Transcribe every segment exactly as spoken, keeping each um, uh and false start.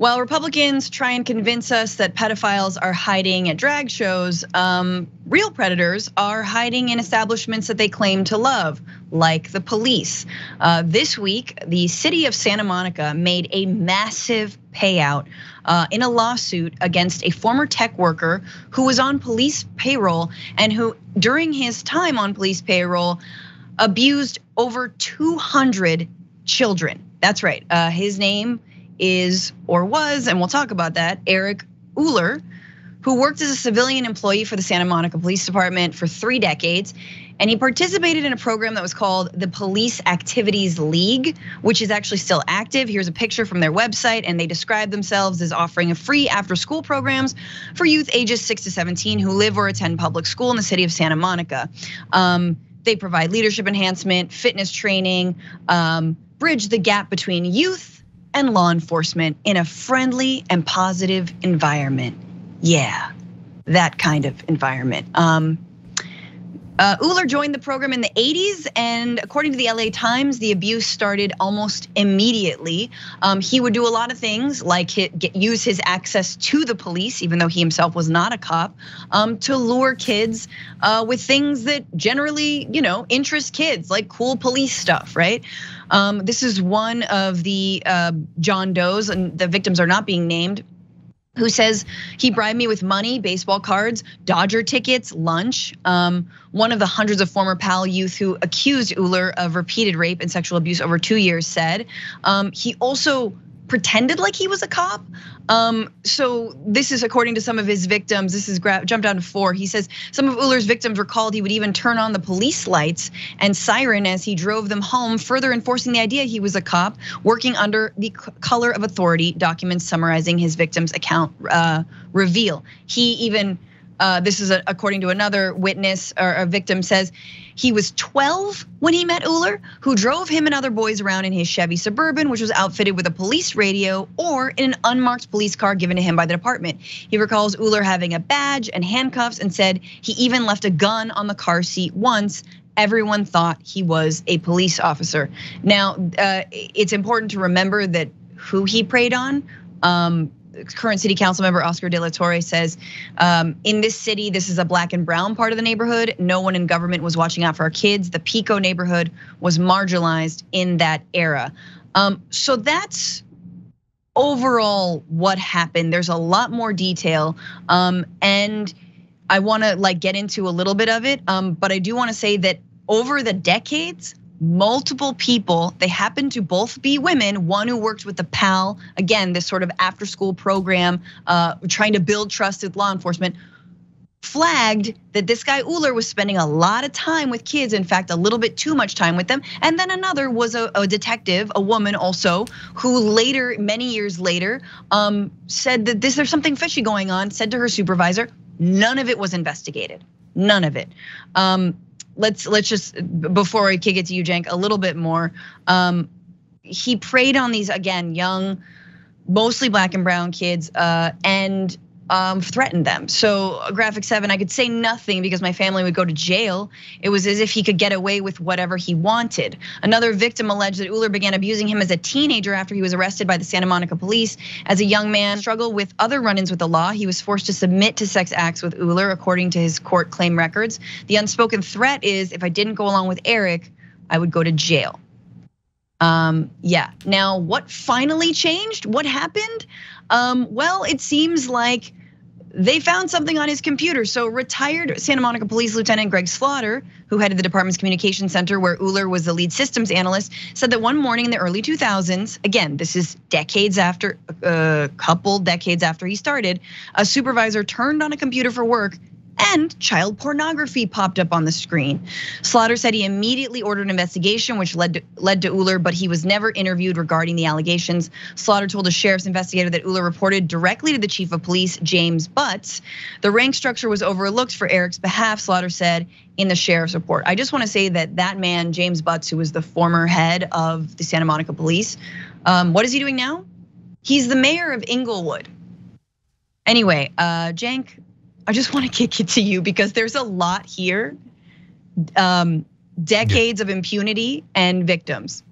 While Republicans try and convince us that pedophiles are hiding at drag shows, um, real predators are hiding in establishments that they claim to love, like the police. Uh, this week, the city of Santa Monica made a massive payout uh, in a lawsuit against a former tech worker who was on police payroll and who, during his time on police payroll, abused over two hundred children. That's right, uh, his name is or was, and we'll talk about that, Eric Uller, who worked as a civilian employee for the Santa Monica Police Department for three decades. And he participated in a program that was called the Police Activities League, which is actually still active. Here's a picture from their website, and they describe themselves as offering a free after-school programs for youth ages six to seventeen who live or attend public school in the city of Santa Monica. Um, they provide leadership enhancement, fitness training, um, bridge the gap between youth and law enforcement in a friendly and positive environment. Yeah, that kind of environment. Um, uh, Uller joined the program in the eighties, and according to the L A Times, the abuse started almost immediately. Um, he would do a lot of things like hit, get, use his access to the police, even though he himself was not a cop, um, to lure kids uh, with things that generally, you know, interest kids, like cool police stuff, right? Um, this is one of the uh, John Does, and the victims are not being named, who says, he bribed me with money, baseball cards, Dodger tickets, lunch. Um, one of the hundreds of former P A L youth who accused Uller of repeated rape and sexual abuse over two years said, um, he also pretended like he was a cop. Um, so this is according to some of his victims. This is jumped down to four. He says some of Uller's victims recalled he would even turn on the police lights and siren as he drove them home, further enforcing the idea he was a cop working under the color of authority. Documents summarizing his victim's account uh, reveal. He even, uh, this is a, according to another witness or a victim, says he was twelve when he met Uller, who drove him and other boys around in his Chevy Suburban, which was outfitted with a police radio, or in an unmarked police car given to him by the department. He recalls Uller having a badge and handcuffs, and said he even left a gun on the car seat once. Everyone thought he was a police officer. Now, uh, it's important to remember that who he preyed on. Um, Current city council member Oscar de la Torre says, um, in this city, this is a black and brown part of the neighborhood. No one in government was watching out for our kids. The Pico neighborhood was marginalized in that era. Um, so that's overall what happened. There's a lot more detail, um, and I want to like get into a little bit of it. Um, but I do want to say that over the decades, multiple people, they happen to both be women, one who worked with the P A L, again, this sort of after school program, uh, trying to build trust with law enforcement, flagged that this guy Uller was spending a lot of time with kids, in fact, a little bit too much time with them. And then another was a, a detective, a woman also, who later, many years later, um, said that this, there's something fishy going on, said to her supervisor, none of it was investigated, none of it. Um, Let's let's just, before I kick it to you, Cenk, a little bit more. Um, he preyed on these, again, young, mostly black and brown kids, uh, and um, threatened them. So graphic seven, I could say nothing because my family would go to jail. It was as if he could get away with whatever he wanted. Another victim alleged that Uller began abusing him as a teenager after he was arrested by the Santa Monica police. As a young man struggled with other run-ins with the law, he was forced to submit to sex acts with Uller, according to his court claim records. The unspoken threat is, if I didn't go along with Eric, I would go to jail. Um, yeah, now what finally changed? What happened? Um, well, it seems like they found something on his computer. So retired Santa Monica Police Lieutenant Greg Slaughter, who headed the department's communication center where Uller was the lead systems analyst, said that one morning in the early two thousands, again, this is decades after, a couple decades after he started, a supervisor turned on a computer for work and child pornography popped up on the screen. Slaughter said he immediately ordered an investigation, which led to, led to Uller, but he was never interviewed regarding the allegations. Slaughter told a sheriff's investigator that Uller reported directly to the chief of police, James Butts. The rank structure was overlooked for Eric's behalf, Slaughter said in the sheriff's report. I just wanna say that that man, James Butts, who was the former head of the Santa Monica Police, um, what is he doing now? He's the mayor of Inglewood. Anyway, uh, Cenk, I just want to kick it to you because there's a lot here, um, decades of impunity and victims.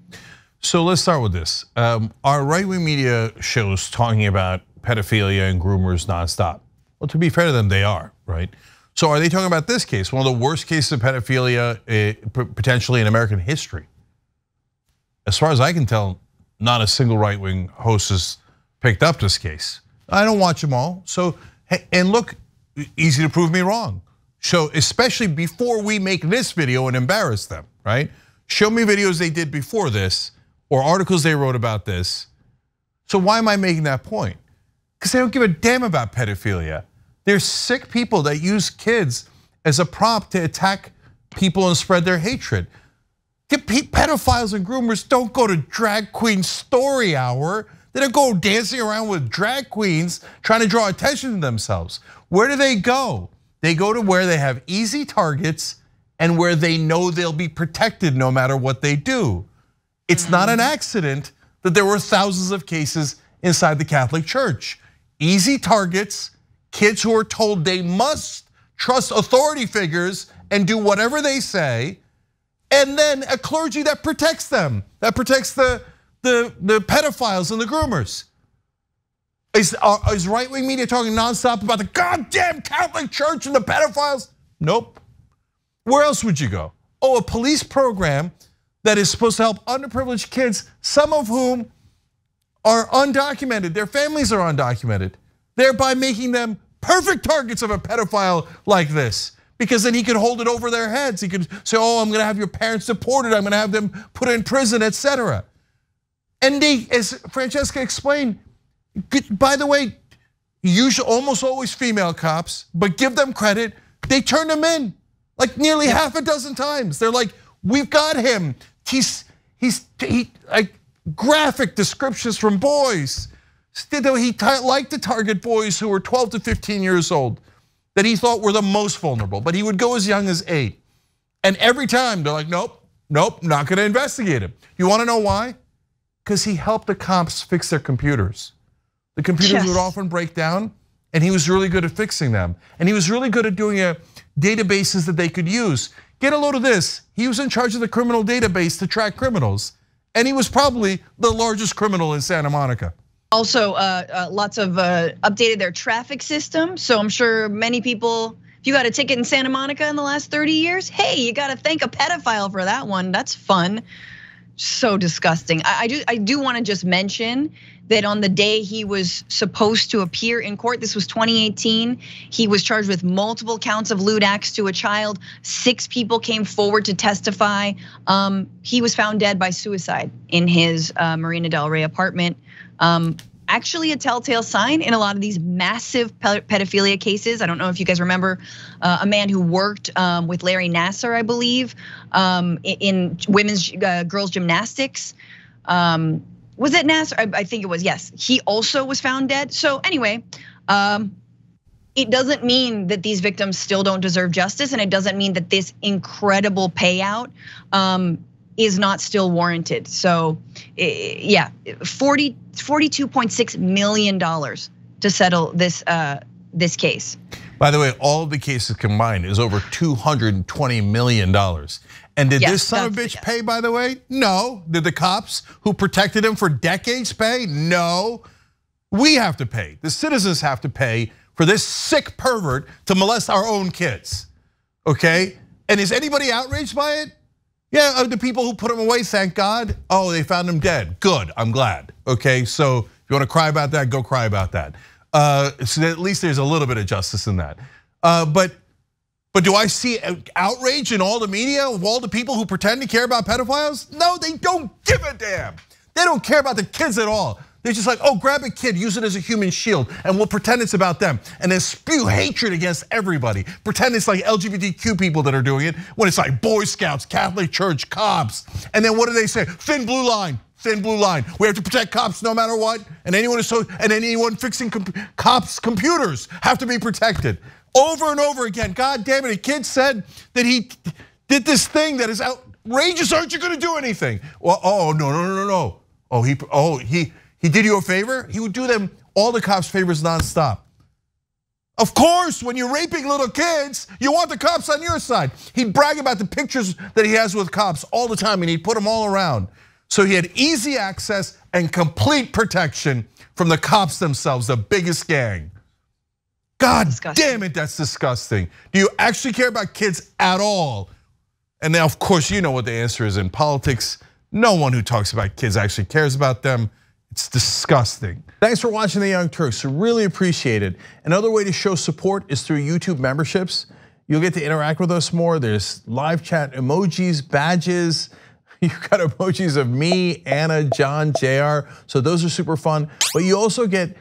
So let's start with this. Um, our right-wing media shows talking about pedophilia and groomers nonstop. Well, to be fair to them, they are, right? So are they talking about this case, one of the worst cases of pedophilia potentially in American history? As far as I can tell, not a single right-wing host has picked up this case. I don't watch them all. So, and look, easy to prove me wrong. So especially before we make this video and embarrass them, right? Show me videos they did before this or articles they wrote about this. So why am I making that point? Because they don't give a damn about pedophilia. They're sick people that use kids as a prop to attack people and spread their hatred. The pedophiles and groomers don't go to drag queen story hour. They don't go dancing around with drag queens trying to draw attention to themselves. Where do they go? They go to where they have easy targets and where they know they'll be protected no matter what they do. It's not an accident that there were thousands of cases inside the Catholic Church. Easy targets. Kids who are told they must trust authority figures and do whatever they say, and then a clergy that protects them, that protects the the, the pedophiles and the groomers. Is, is right-wing media talking nonstop about the goddamn Catholic Church and the pedophiles? Nope. Where else would you go? Oh, a police program that is supposed to help underprivileged kids, some of whom are undocumented, their families are undocumented, thereby making them perfect targets of a pedophile like this, because then he could hold it over their heads. He could say, oh, I'm gonna have your parents deported, I'm gonna have them put in prison, et cetera. And they, as Francesca explained, by the way, usually almost always female cops, but give them credit, they turned him in like nearly half a dozen times. They're like, we've got him. He's, he's, he, like graphic descriptions from boys. He liked to target boys who were twelve to fifteen years old that he thought were the most vulnerable, but he would go as young as eight. And every time they're like, nope, nope, not gonna investigate him. You wanna know why? Because he helped the cops fix their computers. The computers yes. would often break down, and he was really good at fixing them. And he was really good at doing a databases that they could use. Get a load of this. He was in charge of the criminal database to track criminals. And he was probably the largest criminal in Santa Monica. Also, uh, uh, lots of uh, updated their traffic system. So I'm sure many people, if you got a ticket in Santa Monica in the last thirty years, hey, you got to thank a pedophile for that one. That's fun. So disgusting. I, I do, I do want to just mention that on the day he was supposed to appear in court, this was twenty eighteen, he was charged with multiple counts of lewd acts to a child. Six people came forward to testify. Um, he was found dead by suicide in his uh, Marina Del Rey apartment. Um, actually a telltale sign in a lot of these massive pedophilia cases. I don't know if you guys remember uh, a man who worked um, with Larry Nassar, I believe, um, in women's uh, girls gymnastics. Um, was it Nassar? I, I think it was, yes. He also was found dead. So anyway, um, it doesn't mean that these victims still don't deserve justice, and it doesn't mean that this incredible payout um, is not still warranted. So yeah, forty-two point six million dollars to settle this uh, this case. By the way, all of the cases combined is over two hundred twenty million dollars. And did yes, this son of a bitch yes. pay, by the way? No. Did the cops who protected him for decades pay? No. We have to pay. The citizens have to pay for this sick pervert to molest our own kids, okay? And is anybody outraged by it? Yeah, the people who put him away, thank God. Oh, they found him dead. Good, I'm glad. Okay, so if you want to cry about that, go cry about that. Uh, so at least there's a little bit of justice in that. Uh, but, but do I see outrage in all the media of all the people who pretend to care about pedophiles? No, they don't give a damn. They don't care about the kids at all. They're just like, oh, grab a kid, use it as a human shield, and we'll pretend it's about them. And then spew hatred against everybody. Pretend it's like L G B T Q people that are doing it, when it's like Boy Scouts, Catholic Church, cops. And then what do they say? Thin blue line, thin blue line. We have to protect cops no matter what. And anyone, so, and anyone fixing comp cops' computers have to be protected. Over and over again, God damn it, a kid said that he did this thing that is outrageous. Aren't you gonna do anything? Well, oh, no, no, no, no, no. Oh, he, oh, he. He did you a favor? He would do them all the cops' favors nonstop. Of course, when you're raping little kids, you want the cops on your side. He'd brag about the pictures that he has with cops all the time, and he'd put them all around. So he had easy access and complete protection from the cops themselves, the biggest gang. God damn it, that's disgusting. Do you actually care about kids at all? And now, of course, you know what the answer is in politics. No one who talks about kids actually cares about them. It's disgusting. Thanks for watching The Young Turks, really appreciate it. Another way to show support is through YouTube memberships. You'll get to interact with us more. There's live chat, emojis, badges. You've got emojis of me, Anna, John, J R. So those are super fun. But you also get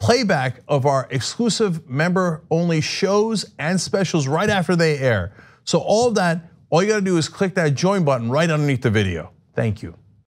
playback of our exclusive member-only shows and specials right after they air. So all of that, all you gotta do is click that join button right underneath the video. Thank you.